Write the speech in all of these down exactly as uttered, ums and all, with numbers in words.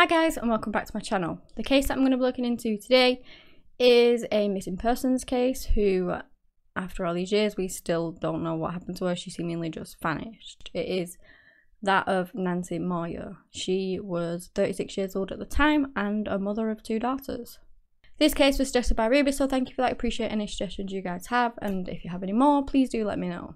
Hi guys, and welcome back to my channel. The case that I'm going to be looking into today is a missing persons case who, after all these years, we still don't know what happened to her. She seemingly just vanished. It is that of Nancy Moyer. She was thirty-six years old at the time and a mother of two daughters. This case was suggested by Ruby, so thank you for that. I appreciate any suggestions you guys have, and if you have any more, please do let me know.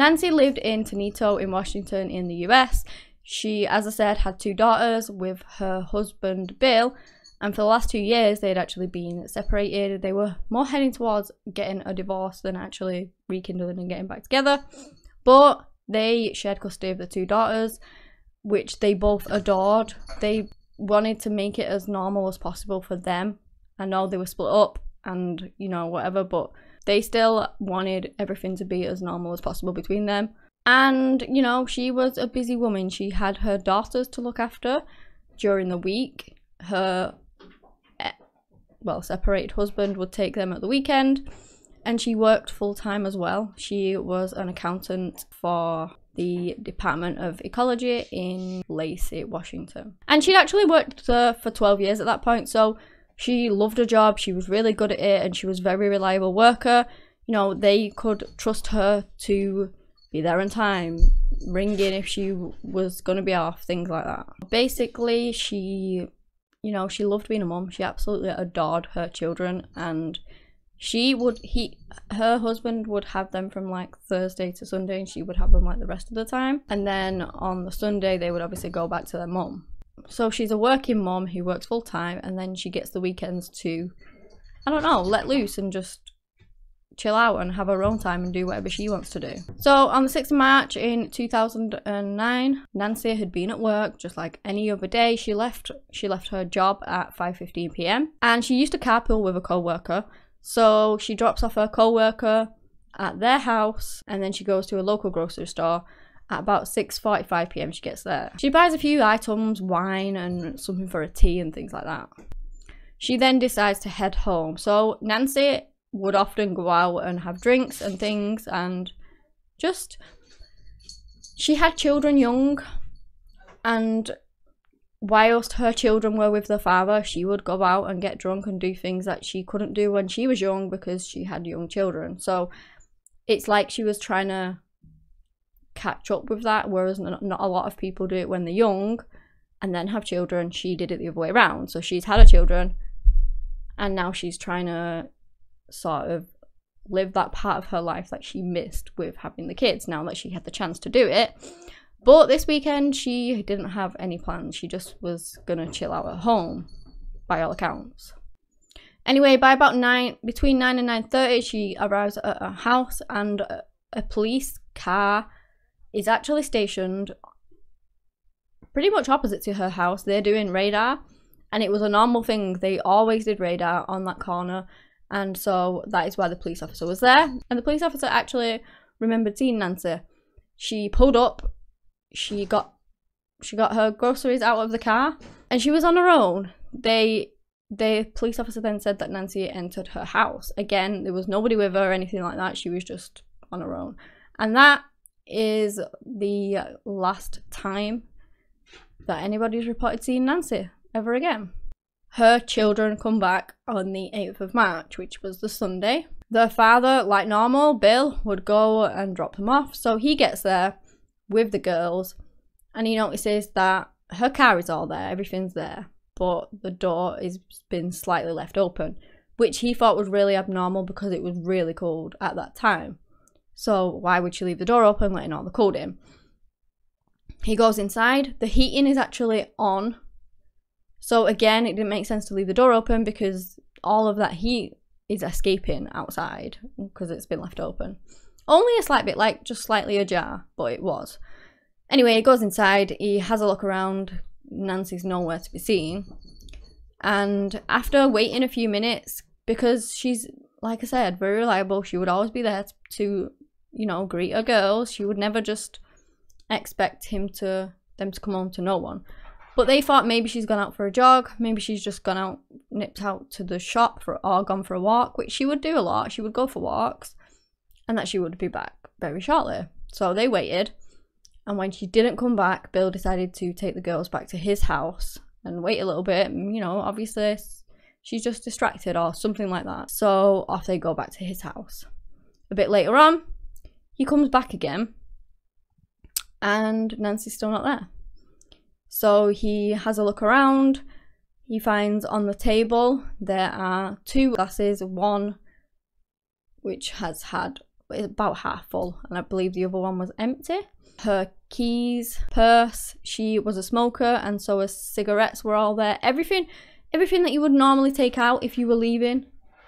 Nancy lived in Tonito in Washington in the U S. She, as I said, had two daughters with her husband Bill, and for the last two years they had actually been separated. They were more heading towards getting a divorce than actually rekindling and getting back together, but they shared custody of the two daughters, which they both adored. They wanted to make it as normal as possible for them. I know they were split up and, you know, whatever, but they still wanted everything to be as normal as possible between them. And, you know, she was a busy woman. She had her daughters to look after during the week. Her, well, separated husband would take them at the weekend. And she worked full-time as well. She was an accountant for the Department of Ecology in Lacey, Washington. And she'd actually worked there for twelve years at that point, so she loved her job, she was really good at it, and she was a very reliable worker. You know, they could trust her to be there on time, ring in if she was going to be off, things like that. Basically, she, you know, she loved being a mum. She absolutely adored her children, and she would, he, her husband would have them from like Thursday to Sunday, and she would have them like the rest of the time. And then on the Sunday, they would obviously go back to their mum. So she's a working mom who works full-time, and then she gets the weekends to, I don't know, let loose and just chill out and have her own time and do whatever she wants to do. So on the sixth of March in two thousand nine, Nancy had been at work just like any other day. She left she left her job at five fifteen p m and she used to carpool with a co-worker. So she drops off her co-worker at their house, and then she goes to a local grocery store. At about six forty-five p m she gets there. She buys a few items, wine and something for a tea and things like that. She then decides to head home. So Nancy would often go out and have drinks and things, and just, she had children young, and whilst her children were with their father, she would go out and get drunk and do things that she couldn't do when she was young because she had young children. So it's like she was trying to catch up with that, whereas not a lot of people do it when they're young and then have children. She did it the other way around, so she's had her children and now she's trying to sort of live that part of her life that she missed with having the kids now that she had the chance to do it. But this weekend she didn't have any plans, she just was gonna chill out at home by all accounts. Anyway, by about nine, between nine and nine thirty, she arrives at her house, and a police car is actually stationed pretty much opposite to her house. They're doing radar, and it was a normal thing. They always did radar on that corner, and so that is why the police officer was there. And the police officer actually remembered seeing Nancy. She pulled up, she got she got her groceries out of the car, and she was on her own. They the police officer then said that Nancy entered her house. Again, there was nobody with her or anything like that. She was just on her own. And that is the last time that anybody's reported seeing Nancy ever again. Her children come back on the eighth of March, which was the Sunday. Their father, like normal, Bill, would go and drop them off. So he gets there with the girls and he notices that her car is all there, everything's there, but the door has been slightly left open, which he thought was really abnormal because it was really cold at that time. So why would she leave the door open, letting all the cold in? He goes inside. The heating is actually on. So again, it didn't make sense to leave the door open because all of that heat is escaping outside because it's been left open. Only a slight bit, like just slightly ajar, but it was. Anyway, he goes inside. He has a look around. Nancy's nowhere to be seen. And after waiting a few minutes, because she's, like I said, very reliable, she would always be there to, you know, greet her girls. She would never just expect him to them to come home to no one. But they thought maybe she's gone out for a jog, maybe she's just gone out, nipped out to the shop for, or gone for a walk, which she would do a lot. She would go for walks, and that she would be back very shortly. So they waited, and when she didn't come back, Bill decided to take the girls back to his house and wait a little bit. You know, obviously she's just distracted or something like that. So off they go back to his house. A bit later on, he comes back again, and Nancy's still not there. So he has a look around. He finds on the table there are two glasses, one which has had about half full, and I believe the other one was empty. Her keys, purse, she was a smoker, and so her cigarettes were all there. Everything, everything that you would normally take out if you were leaving,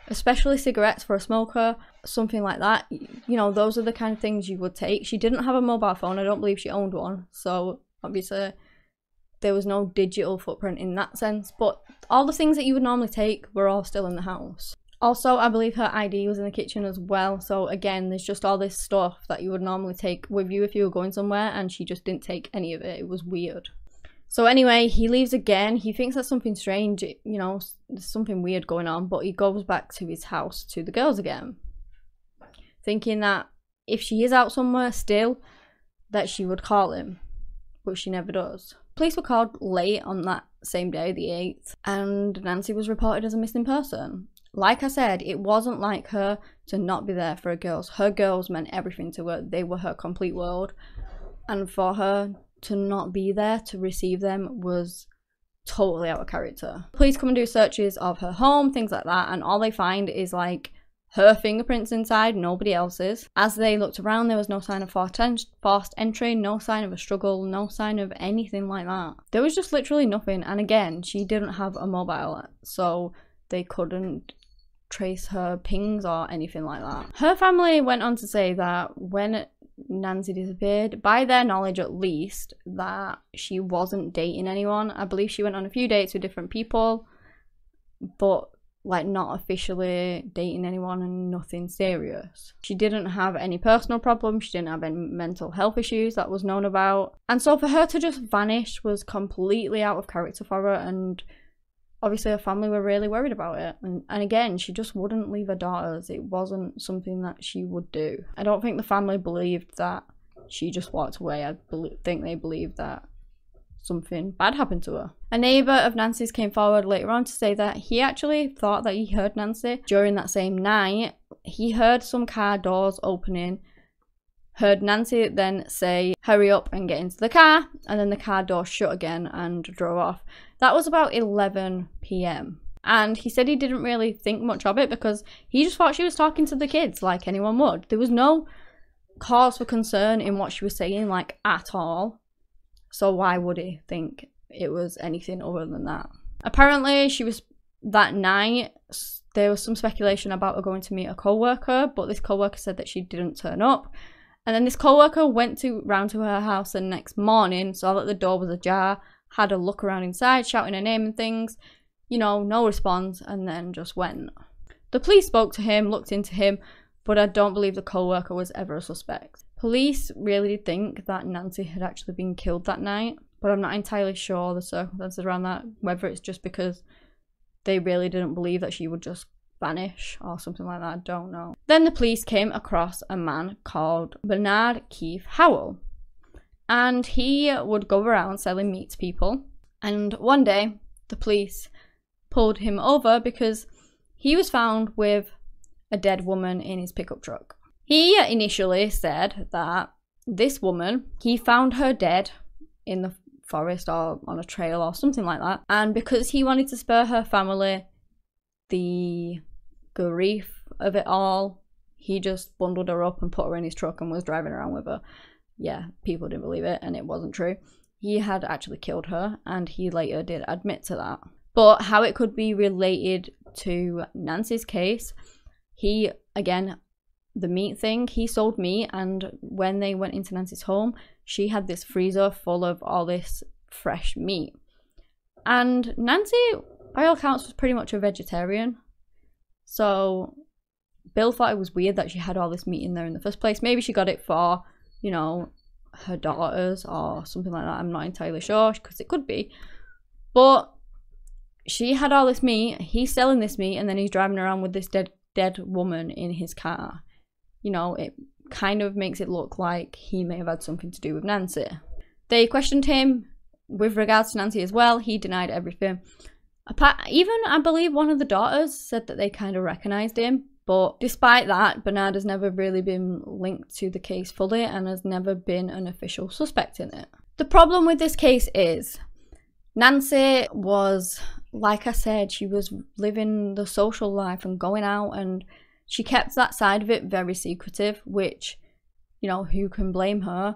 especially cigarettes for a smoker, something like that. You know, those are the kind of things you would take. She didn't have a mobile phone. I don't believe she owned one, so obviously there was no digital footprint in that sense, but all the things that you would normally take were all still in the house. Also, I believe her I D was in the kitchen as well. So again, there's just all this stuff that you would normally take with you if you were going somewhere, and she just didn't take any of it. It was weird. So anyway, he leaves again. He thinks that's something strange, you know, there's something weird going on, but he goes back to his house to the girls again, thinking that if she is out somewhere still, that she would call him, but she never does. Police were called late on that same day, the eighth, and Nancy was reported as a missing person. Like I said, it wasn't like her to not be there for her girls. Her girls meant everything to her. They were her complete world, and for her to not be there to receive them was totally out of character. Police come and do searches of her home, things like that, and all they find is like her fingerprints inside, nobody else's. As they looked around, there was no sign of forced entry, no sign of a struggle, no sign of anything like that. There was just literally nothing. And again, she didn't have a mobile, so they couldn't trace her pings or anything like that. Her family went on to say that when Nancy disappeared, by their knowledge at least, that she wasn't dating anyone. I believe she went on a few dates with different people, but like not officially dating anyone, and nothing serious. She didn't have any personal problems, she didn't have any mental health issues that was known about, and so for her to just vanish was completely out of character for her, and obviously her family were really worried about it. And, and again, she just wouldn't leave her daughters. It wasn't something that she would do. I don't think the family believed that she just walked away. I think they believed that something bad happened to her. A neighbour of Nancy's came forward later on to say that he actually thought that he heard Nancy during that same night. He heard some car doors opening, heard Nancy then say, "Hurry up and get into the car," and then the car door shut again and drove off. That was about eleven p m and he said he didn't really think much of it because he just thought she was talking to the kids like anyone would. There was no cause for concern in what she was saying, like, at all. So why would he think it was anything other than that? Apparently, she was, that night, there was some speculation about her going to meet a co-worker, but this co-worker said that she didn't turn up. And then this co-worker went to, round to her house the next morning, saw that the door was ajar, had a look around inside, shouting her name and things, you know, no response, and then just went. The police spoke to him, looked into him, but I don't believe the co-worker was ever a suspect. Police really did think that Nancy had actually been killed that night, but I'm not entirely sure the circumstances around that, whether it's just because they really didn't believe that she would just vanish or something like that, I don't know. Then the police came across a man called Bernard Keith Howell, and he would go around selling meat to people, and one day the police pulled him over because he was found with a dead woman in his pickup truck. He initially said that this woman, he found her dead in the forest or on a trail or something like that, and because he wanted to spare her family the grief of it all, he just bundled her up and put her in his truck and was driving around with her. Yeah, people didn't believe it, and it wasn't true. He had actually killed her, and he later did admit to that. But how it could be related to Nancy's case, he, again, the meat thing, he sold meat, and when they went into Nancy's home, she had this freezer full of all this fresh meat, and Nancy by all accounts was pretty much a vegetarian, so Bill thought it was weird that she had all this meat in there in the first place. Maybe she got it for, you know, her daughters or something like that, I'm not entirely sure, because it could be, But she had all this meat, he's selling this meat, and then he's driving around with this dead dead woman in his car. You know, it kind of makes it look like he may have had something to do with Nancy. They questioned him with regards to Nancy as well. He denied everything. Even, I believe, one of the daughters said that they kind of recognised him. But despite that, Bernard has never really been linked to the case fully and has never been an official suspect in it. The problem with this case is Nancy was, like I said, she was living the social life and going out, and she kept that side of it very secretive, which, you know, who can blame her?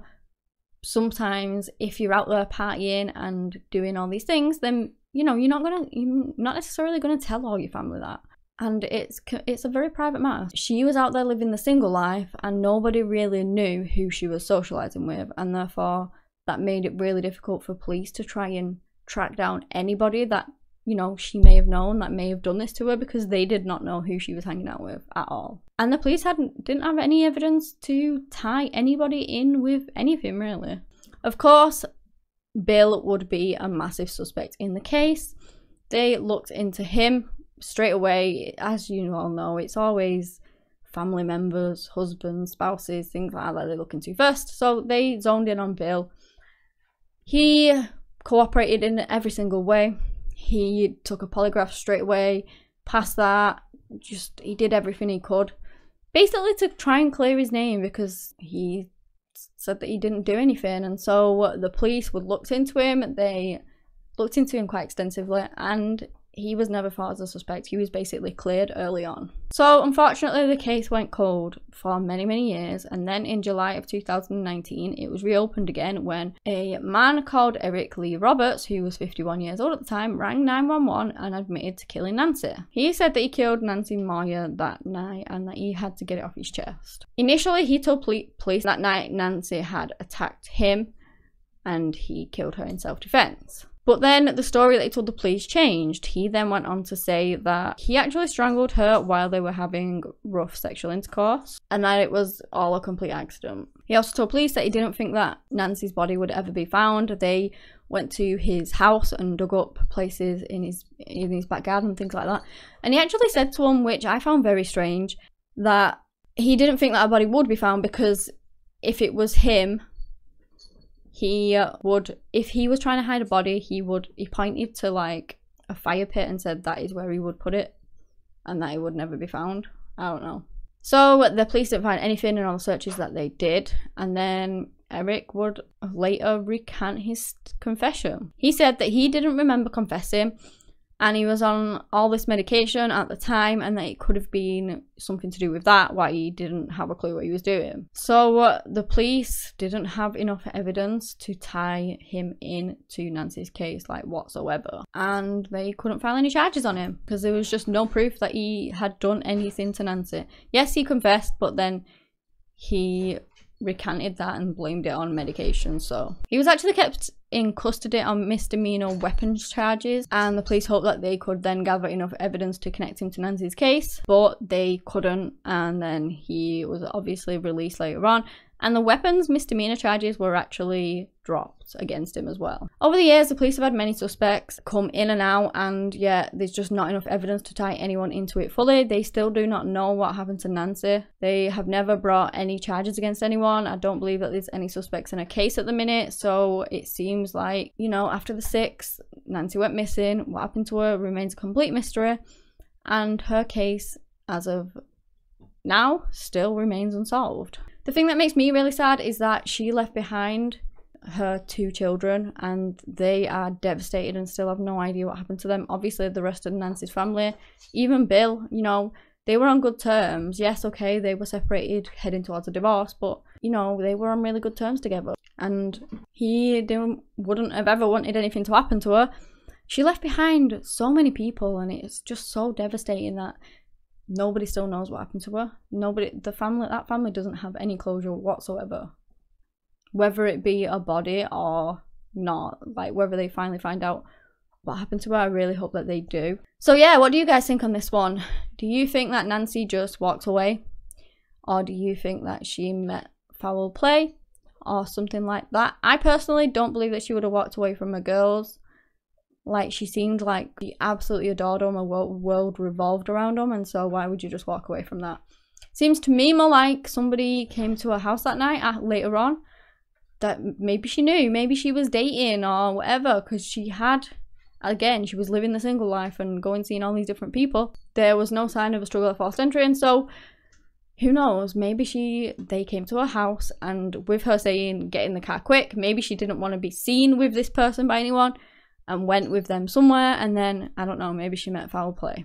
Sometimes if you're out there partying and doing all these things, then, you know, you're not gonna, you're not necessarily gonna tell all your family that. And it's it's a very private matter. She was out there living the single life and nobody really knew who she was socialising with, and therefore that made it really difficult for police to try and track down anybody that, you know, she may have known that may have done this to her, because they did not know who she was hanging out with at all. And the police hadn't didn't have any evidence to tie anybody in with anything, really. Of course, Bill would be a massive suspect in the case. They looked into him straight away. As you all know, it's always family members, husbands, spouses, things like that they look into first. So they zoned in on Bill. He cooperated in every single way. He took a polygraph straight away, passed that, just he did everything he could, basically, to try and clear his name, because he said that he didn't do anything. And so the police would looked into him, they looked into him quite extensively, and he was never thought as a suspect. He was basically cleared early on. So unfortunately the case went cold for many many years, and then in July of two thousand nineteen it was reopened again when a man called Eric Lee Roberts, who was fifty-one years old at the time, rang nine one one and admitted to killing Nancy. He said that he killed Nancy Moyer that night and that he had to get it off his chest. Initially he told police that night Nancy had attacked him and he killed her in self-defense. But then the story that he told the police changed. He then went on to say that he actually strangled her while they were having rough sexual intercourse and that it was all a complete accident. He also told police that he didn't think that Nancy's body would ever be found. They went to his house and dug up places in his, in his back garden and things like that. And he actually said to him, which I found very strange, that he didn't think that her body would be found because if it was him... He would, if he was trying to hide a body, he would, he pointed to like a fire pit and said that is where he would put it and that it would never be found. I don't know. So the police didn't find anything in all the searches that they did, and then Eric would later recant his confession. He said that he didn't remember confessing and he was on all this medication at the time and that it could have been something to do with that, why he didn't have a clue what he was doing. So uh, the police didn't have enough evidence to tie him in to Nancy's case, like, whatsoever, and they couldn't file any charges on him because there was just no proof that he had done anything to Nancy. Yes, he confessed, but then he recanted that and blamed it on medication. So he was actually kept in custody on misdemeanor weapons charges, and the police hoped that they could then gather enough evidence to connect him to Nancy's case, but they couldn't. And then he was obviously released later on, and the weapons misdemeanor charges were actually dropped against him as well. Over the years the police have had many suspects come in and out, and yet there's just not enough evidence to tie anyone into it fully. They still do not know what happened to Nancy. They have never brought any charges against anyone. I don't believe that there's any suspects in a case at the minute, so it seems like, you know, after the sixth, Nancy went missing. What happened to her remains a complete mystery, and her case as of now still remains unsolved. The thing that makes me really sad is that she left behind her two children and they are devastated and still have no idea what happened to them. Obviously the rest of Nancy's family, even Bill, you know, they were on good terms. Yes, okay, they were separated heading towards a divorce, but you know, they were on really good terms together, and he didn't wouldn't have ever wanted anything to happen to her. She left behind so many people, and it's just so devastating that nobody still knows what happened to her. Nobody, the family, that family doesn't have any closure whatsoever, whether it be a body or not, like whether they finally find out what happened to her. I really hope that they do. So yeah, what do you guys think on this one? Do you think that Nancy just walked away, or do you think that she met foul play or something like that? I personally don't believe that she would have walked away from her girls. Like, she seemed like she absolutely adored him, her world revolved around him, and so why would you just walk away from that? Seems to me more like somebody came to her house that night uh, later on that maybe she knew, maybe she was dating or whatever, because she had, again, she was living the single life and going seeing all these different people. There was no sign of a struggle at forced entry, and so who knows, maybe she, they came to her house, and with her saying, get in the car quick, maybe she didn't want to be seen with this person by anyone and went with them somewhere, and then, I don't know, maybe she met foul play.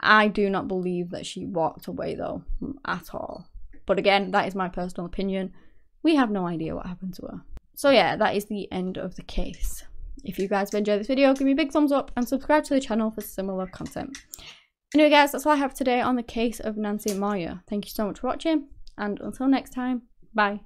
I do not believe that she walked away, though, at all. But again, that is my personal opinion. We have no idea what happened to her. So yeah, that is the end of the case. If you guys have enjoyed this video, give me a big thumbs up and subscribe to the channel for similar content. Anyway guys, that's all I have today on the case of Nancy Moyer. Thank you so much for watching, and until next time, bye.